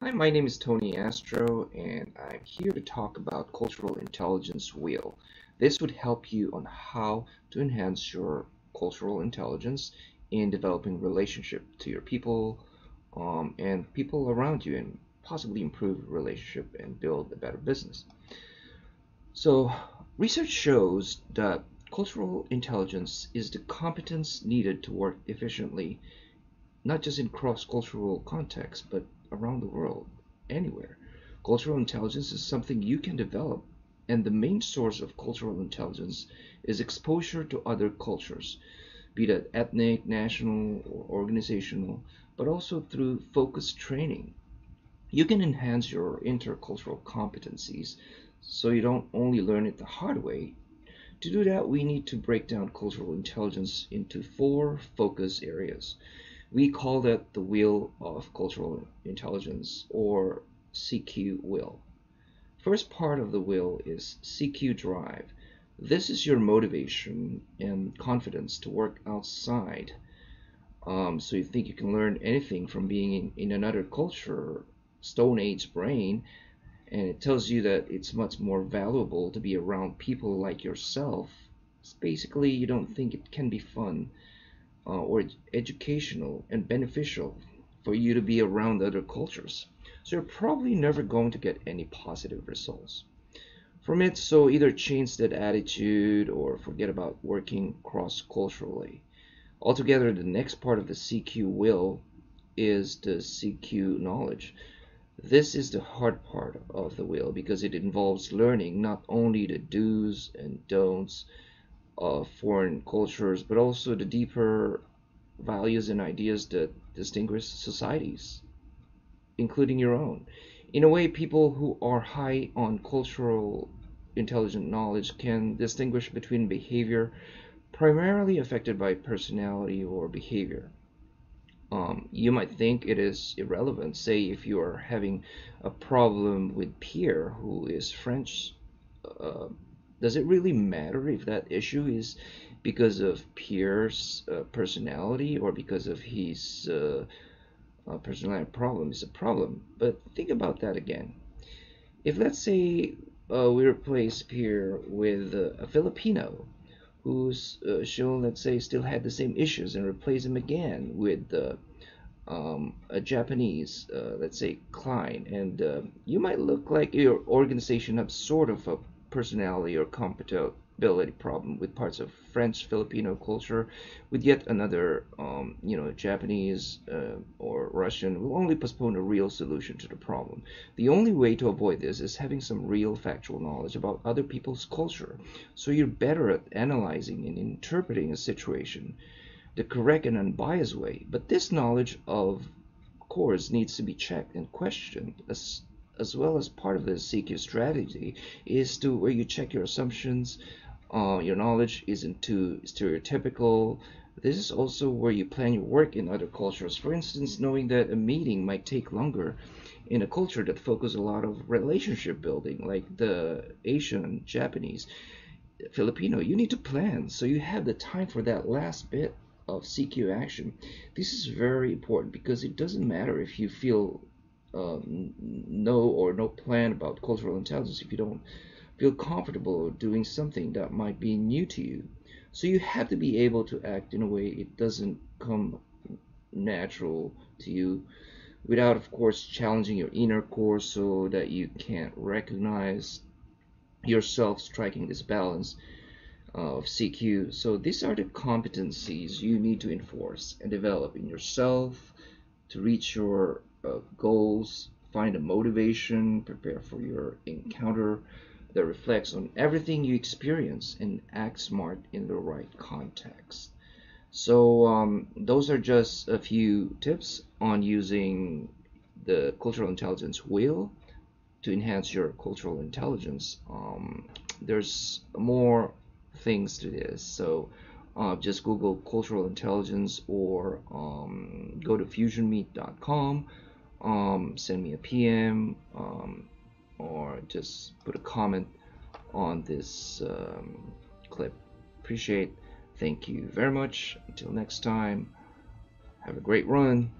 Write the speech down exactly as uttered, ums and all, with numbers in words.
Hi, my name is Tony Astro, and I'm here to talk about Cultural Intelligence Wheel. This would help you on how to enhance your cultural intelligence in developing relationship to your people um, and people around you, and possibly improve relationship and build a better business. So research shows that cultural intelligence is the competence needed to work efficiently, not just in cross-cultural contexts, but around the world, anywhere. Cultural intelligence is something you can develop, and the main source of cultural intelligence is exposure to other cultures, be that ethnic, national, or organizational, but also through focused training. You can enhance your intercultural competencies so you don't only learn it the hard way. To do that, we need to break down cultural intelligence into four focus areas. We call that the Wheel of Cultural Intelligence, or C Q Wheel. First part of the wheel is C Q Drive. This is your motivation and confidence to work outside. Um, so you think you can learn anything from being in, in another culture, Stone Age brain, and it tells you that it's much more valuable to be around people like yourself. It's basically, you don't think it can be fun uh, or educational and beneficial for you to be around other cultures. So you're probably never going to get any positive results from it. So either change that attitude or forget about working cross-culturally. Altogether, the next part of the C Q Wheel is the C Q Knowledge. This is the hard part of the wheel because it involves learning not only the do's and don'ts of foreign cultures, but also the deeper values and ideas that distinguish societies, including your own. In a way, people who are high on cultural intelligent knowledge can distinguish between behavior primarily affected by personality or behavior. Um, you might think it is irrelevant, say if you are having a problem with Pierre, who is French. Uh, does it really matter if that issue is because of Pierre's uh, personality or because of his uh, uh, personality problem? It's a problem, but think about that again. If, let's say, uh, we replace Pierre with uh, a Filipino, who's uh, shown, let's say, still had the same issues, and replace him again with uh, um, a Japanese, uh, let's say, client, and uh, you might look like your organization has sort of a personality or compatibility problem with parts of French Filipino culture, with yet another, um, you know, Japanese uh, or Russian. Will only postpone a real solution to the problem. The only way to avoid this is having some real factual knowledge about other people's culture, so you're better at analyzing and interpreting a situation the correct and unbiased way. But this knowledge, of course, needs to be checked and questioned, as as well as part of the C Q strategy is to where you check your assumptions. Uh, your knowledge isn't too stereotypical. This is also where you plan your work in other cultures. For instance, knowing that a meeting might take longer in a culture that focuses a lot of relationship building, like the Asian, Japanese, Filipino, you need to plan so you have the time for that last bit of C Q action. This is very important because it doesn't matter if you feel Um, no or no plan about cultural intelligence if you don't feel comfortable doing something that might be new to you. So you have to be able to act in a way it doesn't come natural to you, without, of course, challenging your inner core so that you can't recognize yourself striking this balance of C Q. So these are the competencies you need to enforce and develop in yourself to reach your Uh, goals, find a motivation, prepare for your encounter that reflects on everything you experience, and act smart in the right context. So um, those are just a few tips on using the cultural intelligence wheel to enhance your cultural intelligence. Um, there's more things to this, so Uh, just Google cultural intelligence, or um, go to fusion meet dot com, um, send me a P M, um, or just put a comment on this um, clip. Appreciate. Thank you very much. Until next time, have a great run.